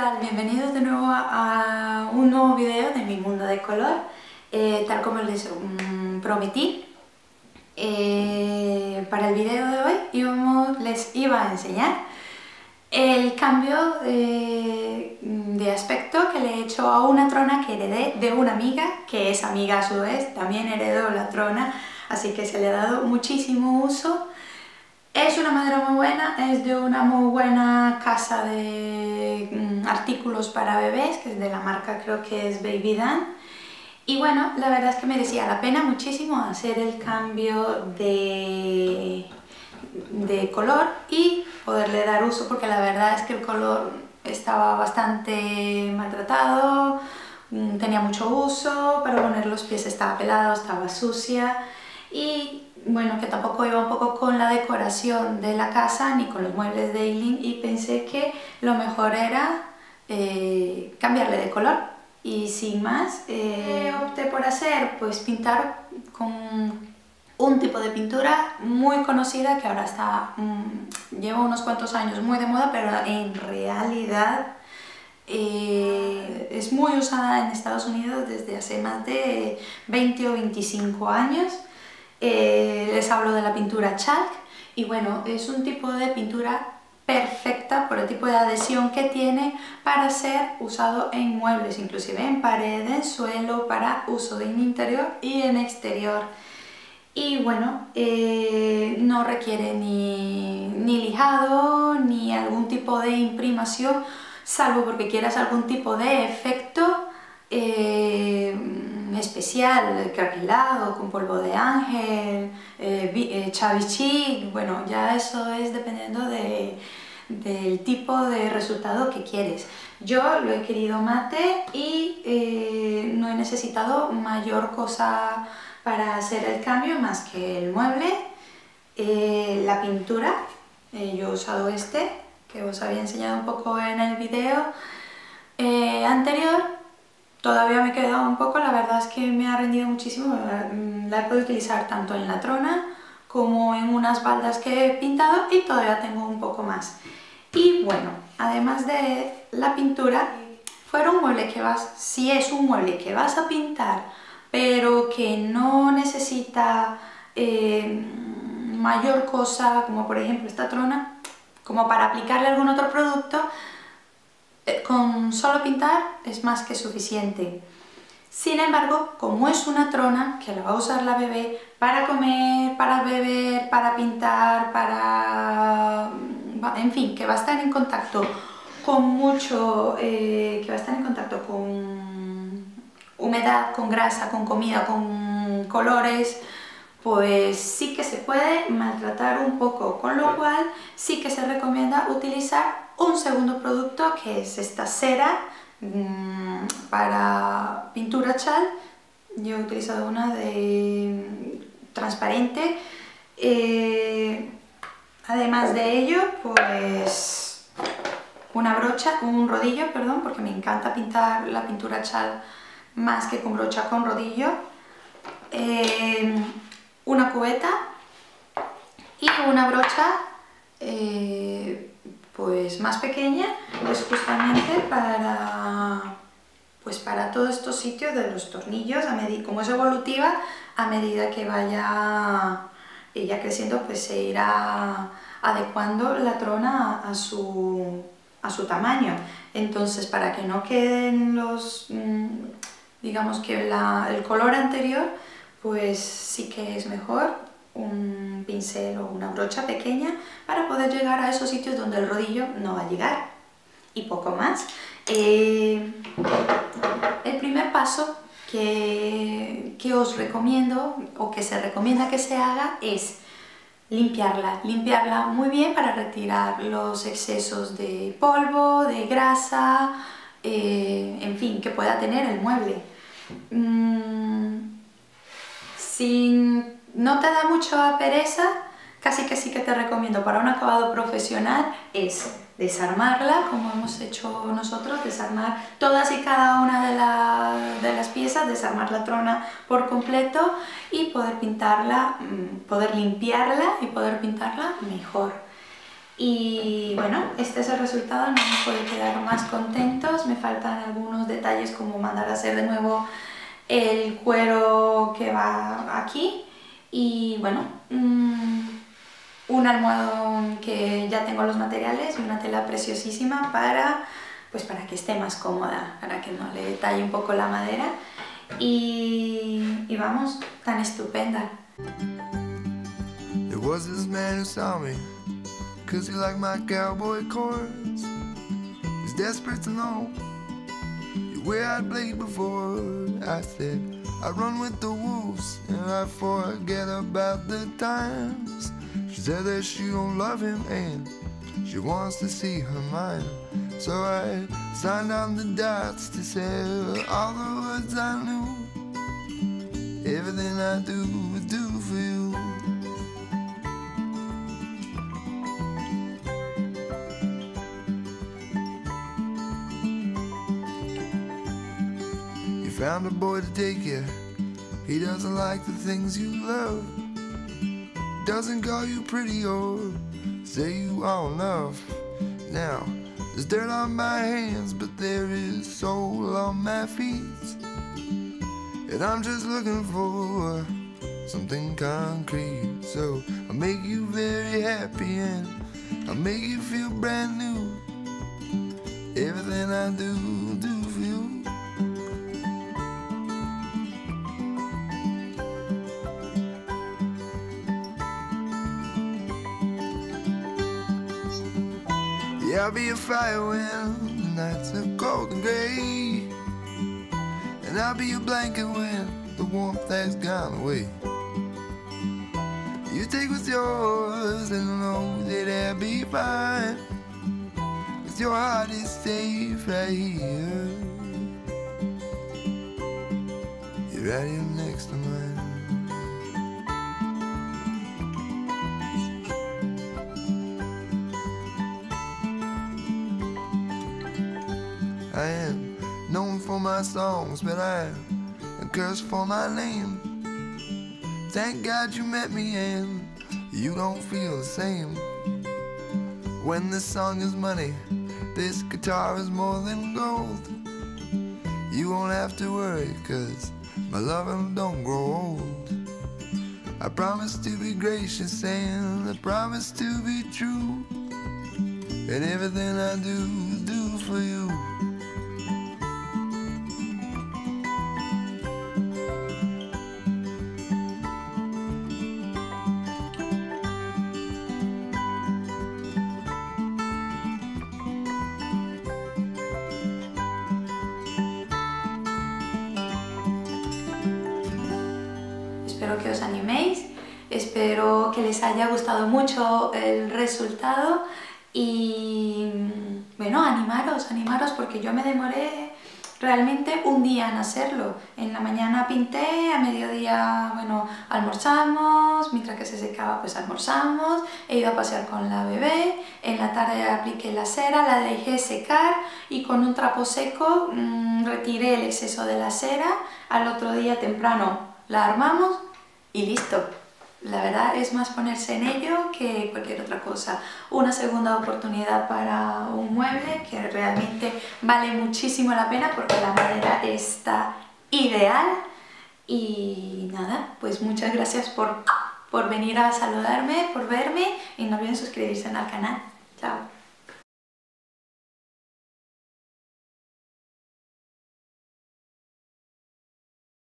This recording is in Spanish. ¿Qué tal? Bienvenidos de nuevo a un nuevo video de mi mundo de color. Tal como les prometí, para el video de hoy les iba a enseñar el cambio de aspecto que le he hecho a una trona que heredé de una amiga, que es amiga a su vez, también heredó la trona, así que se le ha dado muchísimo uso. Es una madera muy buena, es de una muy buena casa de artículos para bebés, que es de la marca, creo que es Baby Dan. Y bueno, la verdad es que merecía la pena muchísimo hacer el cambio de color y poderle dar uso, porque la verdad es que el color estaba bastante maltratado, tenía mucho uso, para poner los pies estaba pelado, estaba sucia. Y bueno, que tampoco iba un poco con la decoración de la casa ni con los muebles de Eileen, y pensé que lo mejor era cambiarle de color. Y sin más, opté por hacer, pues pintar con un tipo de pintura muy conocida que ahora está, lleva unos cuantos años muy de moda, pero en realidad es muy usada en Estados Unidos desde hace más de 20 o 25 años. Les hablo de la pintura Chalk, y bueno, es un tipo de pintura perfecta por el tipo de adhesión que tiene para ser usado en muebles, inclusive en pared, en suelo, para uso en interior y en exterior. Y bueno, no requiere ni lijado ni algún tipo de imprimación, salvo porque quieras algún tipo de efecto especial, craquelado, con polvo de ángel, chavichí. Bueno, ya eso es dependiendo del tipo de resultado que quieres. Yo lo he querido mate y no he necesitado mayor cosa para hacer el cambio más que el mueble, la pintura. Yo he usado este que os había enseñado un poco en el video anterior. Todavía me queda un poco, la verdad es que me ha rendido muchísimo, la he podido utilizar tanto en la trona como en unas baldas que he pintado, y todavía tengo un poco más. Y bueno, además de la pintura, si es un mueble que vas a pintar pero que no necesita mayor cosa, como por ejemplo esta trona, como para aplicarle algún otro producto, con solo pintar es más que suficiente. Sin embargo, como es una trona que la va a usar la bebé para comer, para beber, para pintar, para... en fin, que va a estar en contacto con mucho... que va a estar en contacto con humedad, con grasa, con comida, con colores, pues sí que se puede maltratar un poco, con lo cual sí que se recomienda utilizar un segundo producto, que es esta cera para pintura chal. Yo he utilizado una de transparente. Además de ello, pues una brocha, un rodillo, perdón, porque me encanta pintar la pintura chal más que con brocha, con rodillo. Una cubeta y una brocha pues más pequeña, pues justamente para todos estos sitios de los tornillos, como es evolutiva, a medida que vaya ella creciendo, pues se irá adecuando la trona a su tamaño. Entonces, para que no queden los, digamos que el color anterior, pues sí que es mejor un pincel o una brocha pequeña para poder llegar a esos sitios donde el rodillo no va a llegar, y poco más. El primer paso que os recomiendo, o que se recomienda que se haga, es limpiarla muy bien para retirar los excesos de polvo, de grasa, en fin, que pueda tener el mueble. Si no te da mucha pereza, casi que sí que te recomiendo para un acabado profesional es desarmarla, como hemos hecho nosotros, desarmar todas y cada una de las piezas, desarmar la trona por completo y poder limpiarla y poder pintarla mejor. Y bueno, este es el resultado, no me puedo quedar más contentos. Me faltan algunos detalles, como mandar a hacer de nuevo el cuero que va aquí. Y bueno, un almohadón que ya tengo los materiales y una tela preciosísima para que esté más cómoda, para que no le talle un poco la madera. Y vamos, tan estupenda. There was this man who saw me, 'cause he liked my cowboy chords. He's desperate to know where I'd played before. I said, I run with the wolves and I forget about the times. She said that she don't love him and she wants to see her mind. So I signed on the dots to sell all the words I knew. Everything I do would do for you. You found a boy to take you. He doesn't like the things you love. Doesn't call you pretty or say you all enough. Now, there's dirt on my hands, but there is soul on my feet. And I'm just looking for something concrete. So I'll make you very happy and I'll make you feel brand new. Everything I do, do for you. Yeah, I'll be a fire when the nights are cold and gray, and I'll be your blanket when the warmth has gone away. You take what's yours and know that I'll be fine, 'cause your heart is safe right here. You're right here next to mine. I am known for my songs, but I am cursed for my name. Thank God you met me and you don't feel the same. When this song is money, this guitar is more than gold. You won't have to worry, 'cause my loving don't grow old. I promise to be gracious and I promise to be true. And everything I do, do for you. Espero que os animéis, espero que les haya gustado mucho el resultado y bueno, animaros porque yo me demoré realmente un día en hacerlo. En la mañana pinté, a mediodía bueno, almorzamos, mientras que se secaba pues almorzamos, he ido a pasear con la bebé, en la tarde apliqué la cera, la dejé secar y con un trapo seco retiré el exceso de la cera, al otro día temprano la armamos y listo. La verdad es más ponerse en ello que cualquier otra cosa. Una segunda oportunidad para un mueble que realmente vale muchísimo la pena porque la madera está ideal. Y nada, pues muchas gracias por venir a saludarme, por verme y no olviden suscribirse al canal. Chao.